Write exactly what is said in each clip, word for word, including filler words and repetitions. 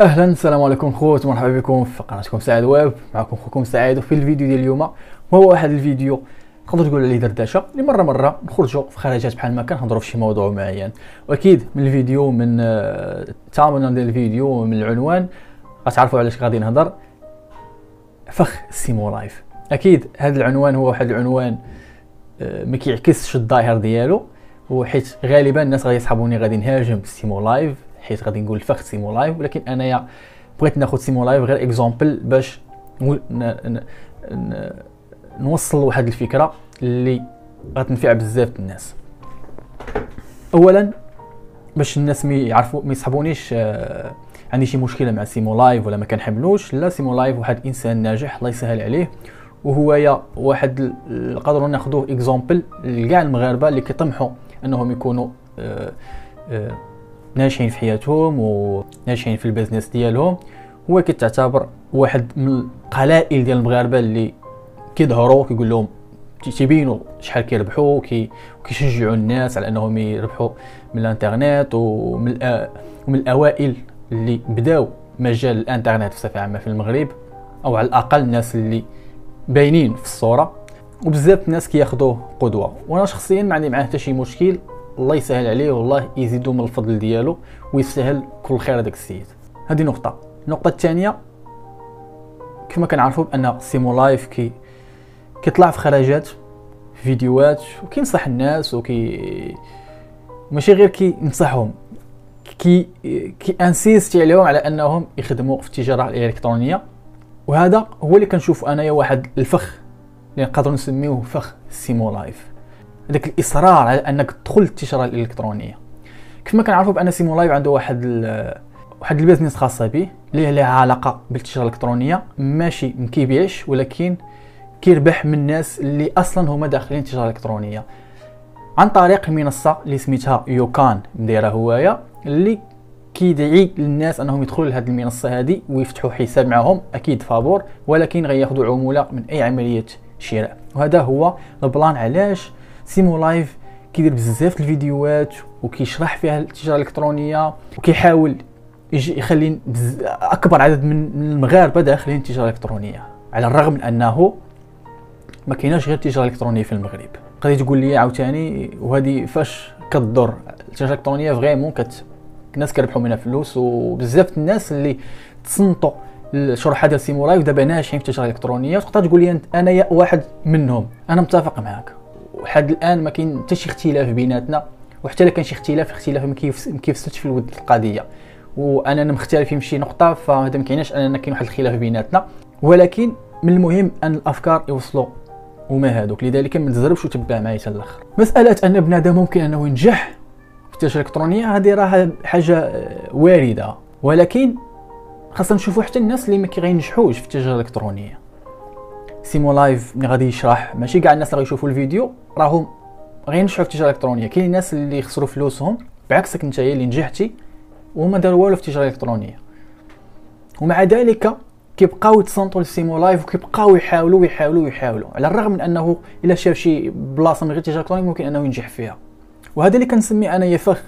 اهلا، السلام عليكم خوت، مرحبا بكم في قناتكم سايدويب. معكم خوكم سعيد. وفي الفيديو ديال اليوم وهو واحد الفيديو تقدر تقول عليه دردشه اللي مره مره نخرجوا في خرجات بحال ما كنهضروا في شي موضوع معين، واكيد من الفيديو من الثامن ديال الفيديو ومن العنوان غتعرفوا علاش غادي نهضر. فخ سيمو لايف، اكيد هذا العنوان هو واحد العنوان ما كيعكسش الظاهر ديالو، وحيت غالبا الناس غادي يصحابوني غادي نهاجم سيمو لايف حيت غادي نقول فخ سيمو لايف، ولكن انايا بغيت ناخذ سيمو لايف غير اكزومبل باش نوصل واحد الفكره اللي غتنفع بزاف الناس. اولا باش الناس ما يعرفوا ما يصحابونيش آه عندي شي مشكله مع سيمو لايف ولا ما كنحملوش، لا، سيمو لايف واحد انسان ناجح الله يسهل عليه، وهو يا واحد نقدروا ناخذوه اكزومبل لكاع المغاربه اللي كيطمحوا انهم يكونوا آه آه ناجحين في حياتهم وناجحين في البيزنس ديالهم. هو كتعتبر واحد من القلائل ديال المغاربه اللي كيظهروا كيقول لهم تيبينوا شحال كيربحوا وكيشجعوا الناس على انهم يربحوا من الانترنت، ومن ومن الاوائل اللي بداو مجال الانترنت بصفه عامه في المغرب، او على الاقل الناس اللي باينين في الصوره، وبزاف الناس كياخذوه قدوه. وانا شخصيا ما عندي معاه حتى شي مشكل، الله يسهل عليه والله يزيدو من الفضل ديالو ويسهل كل خير هذاك السيد. هذه نقطه. النقطه الثانيه كما كنعرفوا بان سيمو لايف كي كيطلع في خرجات فيديوهات وكينصح الناس، وكي ماشي غير كينصحهم كي كي انسيست عليهم على انهم يخدموا في التجاره الالكترونيه، وهذا هو اللي كنشوف انايا واحد الفخ اللي نقدروا نسميوه فخ سيمو لايف، هذاك الاصرار على انك تدخل التجاره الالكترونيه. كما كنعرفوا بان سيمو لايف عنده واحد واحد البيزنس خاصه به اللي له علاقه بالتجاره الالكترونيه، ماشي ما كيبيعش ولكن كيربح من الناس اللي اصلا هما داخلين التجاره الالكترونيه عن طريق منصه اللي سميتها يوكان مديرها هوايا، اللي كيدعي للناس انهم يدخلوا لهذه المنصه هذه ويفتحوا حساب معهم اكيد فابور، ولكن غياخذوا عموله من اي عمليه شراء. وهذا هو البلان علاش سيمو لايف كيدير بزاف الفيديوهات وكيشرح فيها التجاره الالكترونيه، وكيحاول يخلي اكبر عدد من المغاربه داخلين التجاره الالكترونيه، على الرغم من انه ما كايناش غير التجاره الالكترونيه في المغرب. غادي تقول لي عاوتاني وهذه فاش كتضر التجاره الالكترونيه فغيمون كت الناس كيربحوا منها فلوس، وبزاف الناس اللي تصنتوا الشرحه ديال سيمو لايف دابا ناجحين في التجاره الالكترونيه، وتقدر تقول لي انايا واحد منهم. انا متفق معاك، وحد الان ما كاين حتى شي اختلاف بيناتنا، وحتى الا كان شي اختلاف اختلاف ما كيفسدش في الود القضيه، واننا مختلفين في شي نقطه فهذا ما كايناش اننا كاين واحد الخلاف بيناتنا، ولكن من المهم ان الافكار يوصلوا وما هادوك، لذلك ما تزربش وتبع معايا حتى الاخر. مساله ان بنادم ممكن انه ينجح في التجاره الالكترونيه هذه راه حاجه وارده، ولكن خاصنا نشوفوا حتى الناس اللي ما كيغينجحوش في التجاره الالكترونيه. سيمو لايف ملي غادي يشرح ماشي كاع الناس اللي غيشوفوا الفيديو راهم غينجحوا في التجاره الالكترونيه، كاين الناس اللي خسروا فلوسهم بعكسك نتايا اللي نجحتي وما داروا والو في التجاره الالكترونيه، ومع ذلك كيبقاو يتصنتوا لسيمو لايف وكيبقاو يحاولوا ويحاولوا ويحاولوا، على الرغم من انه الا شاف شي بلاصه من غير التجاره الالكترونيه ممكن انه ينجح فيها. وهذا اللي كنسميه انايا فخ.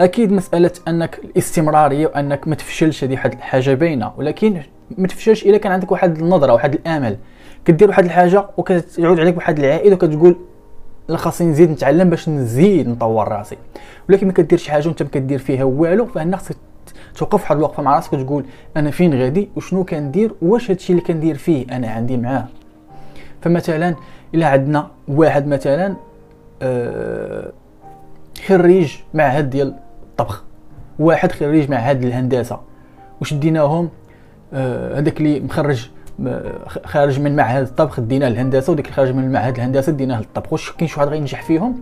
اكيد مساله انك الاستمراريه وانك ما تفشلش هذه حاجه باينه، ولكن ما تفشلش الا كان عندك واحد النظره واحد الامل، كدير واحد الحاجه وكتعود عليك واحد العائد وكتقول لا خاصني نزيد نتعلم باش نزيد نطور راسي، ولكن ما كديرش حاجه وانت ما كدير فيها والو، فهنا خصك توقف واحد الوقفه مع راسك وتقول انا فين غادي وشنو كندير، واش هادشي اللي كندير فيه انا عندي معاه. فمثلا الا عندنا واحد مثلا أه خريج معهد ديال الطبخ، واحد خريج معهد الهندسه، وشديناهم هذاك أه اللي مخرج خارج من معهد الطبخ ديناه الهندسه، وديك اللي خارج من معهد الهندسه ديناه الطبخ، واش كاين شي واحد غينجح فيهم؟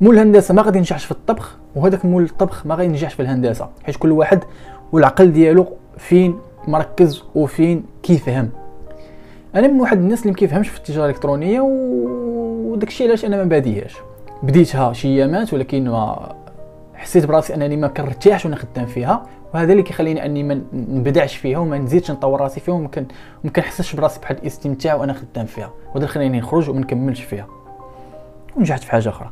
مول الهندسه ما غادي ينجحش في الطبخ، وهذاك مول الطبخ ما غادي ينجحش في الهندسه، حيت كل واحد والعقل ديالو فين مركز وفين كيفهم. انا من واحد الناس اللي ما كيفهمش في التجاره الالكترونيه، وداكشي علاش انا ما باديهاش، بديتها شي ايامات ولكن ما حسيت براسي انني ما كنرتاحش وانا خدام فيها، وهذا اللي كيخليني اني ما نبدعش فيها وما نزيدش نطور راسي فيها وما كنحسش براسي بحال الاستمتاع وانا خدام فيها، وهذا اللي خلاني نخرج وما نكملش فيها ونجحت في حاجه اخرى.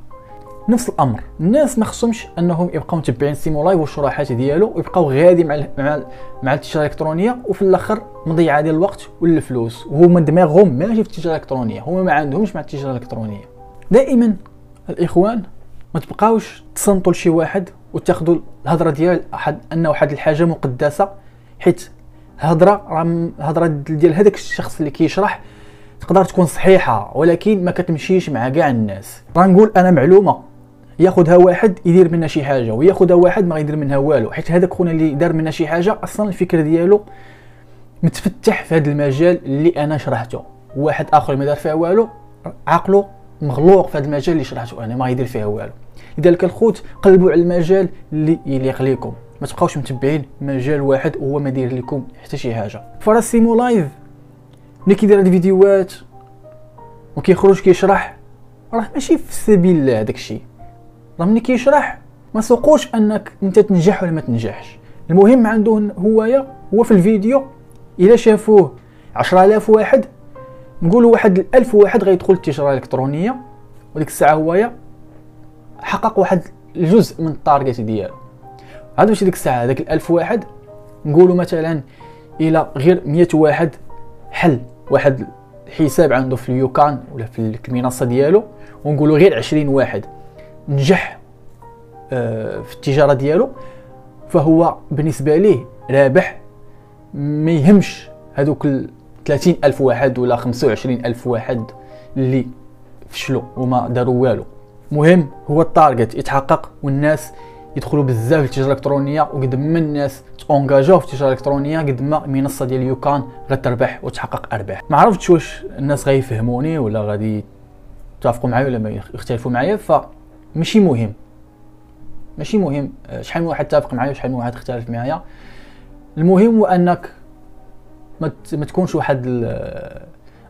نفس الامر. الناس ما خصهمش انهم يبقاو متبعين سيمو لايف والشروحات ديالو ويبقاو غادي مع مع مع التجاره الالكترونيه، وفي الاخر مضيعه ديال الوقت ولا الفلوس، وهما دماغهم ماشي في التجاره الالكترونيه، هما ما عندهمش مع التجاره الالكترونيه. دائما الاخوان ما تبقاوش تصنتوا لشي واحد وتاخذوا الهضره ديال احد انه واحد الحاجه مقدسه، حيت الهضره راه الهضره ديال هذاك الشخص اللي كيشرح تقدر تكون صحيحه ولكن ما كتمشيش مع كاع الناس. راه نقول انا معلومه ياخذها واحد يدير منها شي حاجه، وياخذها واحد ما غيدير منها والو، حيت هذاك خونا اللي دار منها شي حاجه اصلا الفكر ديالو متفتح في هذا المجال اللي انا شرحته، واحد اخر ما دار فيها والو عقله مغلوق في هذا المجال اللي شرحته انا ما غيدير فيها والو. لذلك الخوت قلبوا على المجال اللي يليق لكم، ما تبقاوش متبعين مجال واحد وهو ما داير لكم حتى شي حاجه. فرا سيمو لايف ملي كيدير هاد الفيديوهات وكيخرج كيشرح راه ماشي في سبيل هذاك الشيء، راه ملي كيشرح ما سوقوش انك انت تنجح ولا ما تنجحش، المهم عنده هوايه. هو في الفيديو الا شافوه عشرة آلاف واحد، نقولوا واحد الألف واحد غيدخل التجاره الالكترونيه، وديك الساعه هوايه حقق واحد الجزء من التارجت ديالو. عاد ماشي ديك الساعه هذاك الألف واحد، نقولوا مثلا الى غير مية واحد حل واحد الحساب عنده في اليوكان ولا في المنصه ديالو، ونقولوا غير عشرين واحد نجح في التجاره ديالو، فهو بالنسبه ليه رابح. ما يهمش هذوك ثلاثين الف واحد ولا خمسة وعشرين الف واحد اللي فشلوا وما داروا والو، المهم هو التارجت يتحقق والناس يدخلوا بزاف في التجاره الالكترونيه. وقد ما الناس تونجاجاو في التجاره الالكترونيه قد ما المنصه ديال يوكان غتربح وتحقق ارباح. ما عرفتش واش الناس غيفهموني ولا غادي يتفقوا معايا ولا ما يختلفوا معايا، فماشي مهم، ماشي مهم شحال من واحد تافق معايا وشحال من واحد اختلف معايا. المهم هو انك ما تكونش واحد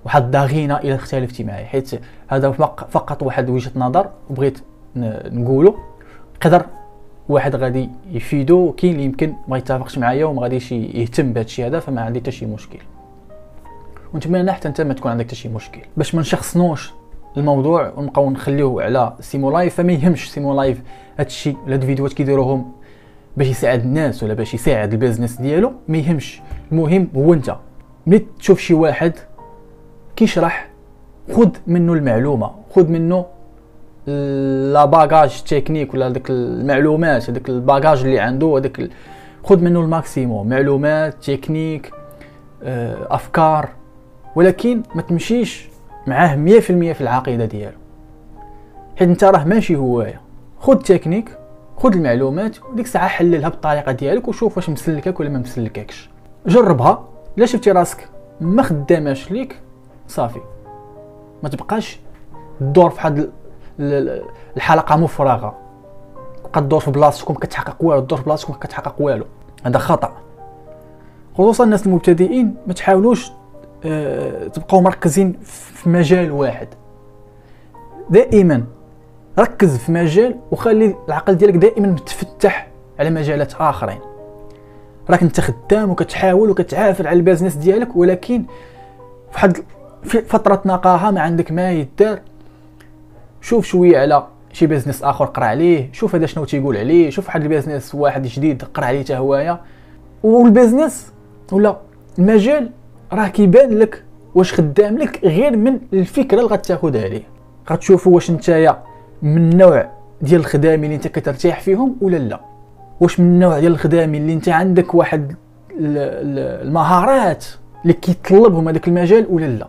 واحد الضغينه الا اختلفتي معايا، حيت هذا فقط واحد وجهه نظر وبغيت نقوله. قدر واحد غادي يفيدو، كاين اللي يمكن ما يتفقش معايا وما غاديش يهتم بهذا الشيء هذا، فما عندي حتى شي مشكل، ونتمنى حتى انت ما تكون عندك حتى شي مشكل باش ما نشخصنوش الموضوع ونبقاو نخليوه على سيمو لايف. فما يهمش سيمو لايف هذا الشيء ولا هاد الفيديوهات كيديروهم باش يساعد الناس ولا باش يساعد البيزنس ديالو، ما يهمش. المهم هو انت ملي تشوف شي واحد كيشرح خذ منه المعلومه، خذ منه لا باجاج تكنيك ولا ديك المعلومات، هذاك الباجاج اللي عنده هذاك، خذ منه الماكسيموم معلومات تكنيك افكار، ولكن ما تمشيش معاه مية في المية في العقيده ديالو، حيت انت راه ماشي هوايه. خذ تكنيك خذ المعلومات وديك الساعه حللها بالطريقه ديالك وشوف واش مسلكك ولا ما مسلككش، جربها. الا شفتي راسك ما خداماش ليك صافي، ما تبقاش دور في حد الحلقه مفرغه، بقى الدور في بلاصتكم كتحقق والو، الدور في بلاصتكم كتحقق والو. هذا خطا، خصوصا الناس المبتدئين. ما تحاولوش أه تبقاو مركزين في مجال واحد، دائما ركز في مجال وخلي العقل ديالك دائما متفتح على مجالات اخرين. راك انت خدام وكتحاول وكتعافر على البيزنس ديالك، ولكن في واحد فتره نقاها ما عندك ما يدار، شوف شويه على شي بيزنس اخر قرا عليه، شوف هذا شنو تيقول عليه، شوف واحد البيزنس واحد جديد قرا عليه حتى هوايه. والبيزنس ولا المجال راه كيبان لك واش خدام لك غير من الفكره اللي غتاخذها ليه، غتشوف واش نتايا من النوع ديال الخدام اللي انت كترتاح فيهم ولا لا، واش من النوع ديال الخدام اللي انت عندك واحد المهارات اللي كيطلبهم هذاك المجال ولا لا.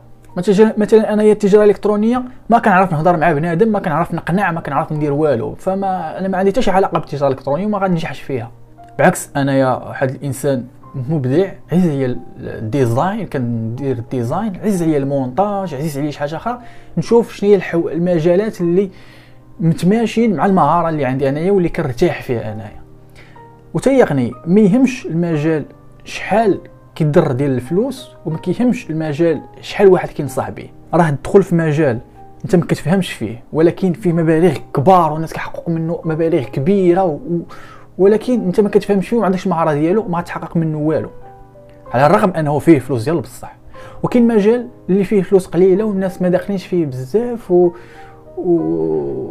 مثلا انايا التجاره الالكترونيه ما كنعرف نهضر مع بنادم، ما كنعرف نقنع، ما كنعرف ندير والو، فما انا ما عندي حتى شي علاقه بالتجاره الالكترونيه وما غننجحش فيها. بعكس انايا واحد الانسان مبدع عز عليا الديزاين، كندير الديزاين، عز عليا المونتاج، عزيز عليا شي حاجه اخرى، نشوف شنو هي المجالات اللي متماشين مع المهاره اللي عندي انايا واللي كنرتاح فيها انايا. وتيقني ما يهمش المجال شحال كيدر ديال الفلوس، وما كيهمش المجال شحال واحد كينصح به. راه تدخل في مجال انت ما كتفهمش فيه ولكن فيه مبالغ كبار والناس كيحققوا منه مبالغ كبيره، و... ولكن انت ما كتفهمش فيه وما عندكش المهاره ديالو ما غتحقق منه والو، على الرغم انه فيه فلوس ديالو بصح. وكاين مجال اللي فيه فلوس قليله والناس ما داخلينش فيه بزاف و, و...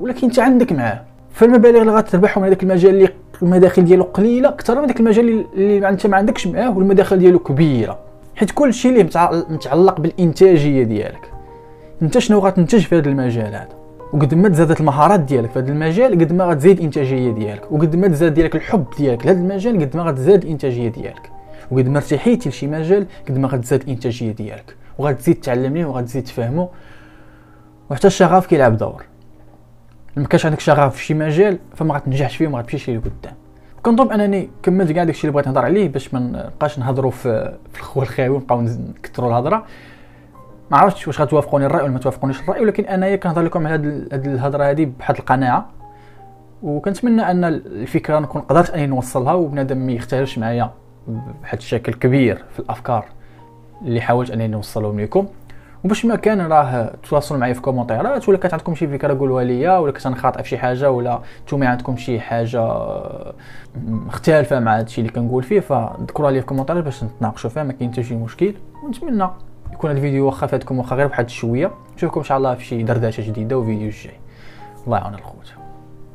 ولكن انت عندك معاه، فالمبالغ اللي غتربحهم من هذاك المجال اللي المداخل ديالو قليله اكثر من داك المجال اللي انت ما عندكش معاه والمداخل ديالو كبيره، حيت كلشي اللي متعلق بالانتاجيه ديالك. انت شنو غتنتج في هذا المجال هذا، وقد ما تزادت المهارات ديالك في هذا المجال قد ما غتزيد الانتاجيه ديالك، وقد ما تزاد ديالك الحب ديالك لهذا المجال قد ما غتزاد الانتاجيه ديالك، وقد ما ارتحيتي لشي مجال قد ما غتزاد الانتاجيه ديالك، وغتزيد تعلم ليه وغتزيد تفهمه. وحتى الشغف كيلعب دور، ما كانش عندك شغف في شي مجال فما غتنجحش فيه وما غتمشيش ليه لقدام. كنظن انني كملت كاع داكشي اللي بغيت نهضر عليه باش ما نبقاش نهضروا في الخوه الخاوي ونبقاو نكثروا الهضره. ما عرفتش واش غتوافقوني الراي ولا ما توافقونيش الراي، ولكن انايا كنهضر لكم على هاد الهضره هذه بحال القناعه، وكنتمنى ان الفكره نكون قدرت اني نوصلها وبنادم ما يختلفش معايا بحال الشكل كبير في الافكار اللي حاولت انني نوصلهم لكم. وباش ما كان راه تواصلوا معايا في الكومونتيرات، ولا كانت عندكم شي فكره قولوها ليا، ولا كنت نخاطئ في شي حاجه، ولا نتوما عندكم شي حاجه مختلفه مع هادشي اللي كنقول فيه، فذكروها ليا في الكومونتيرات باش نتناقشوا فيها، ما كاين حتى شي مشكل. ونتمنى يكون الفيديو واخا فاتكم، واخا غير بواحد شويه. نشوفكم ان شاء الله في شي دردشه جديده وفيديو الجاي. الله يعاون الخوت.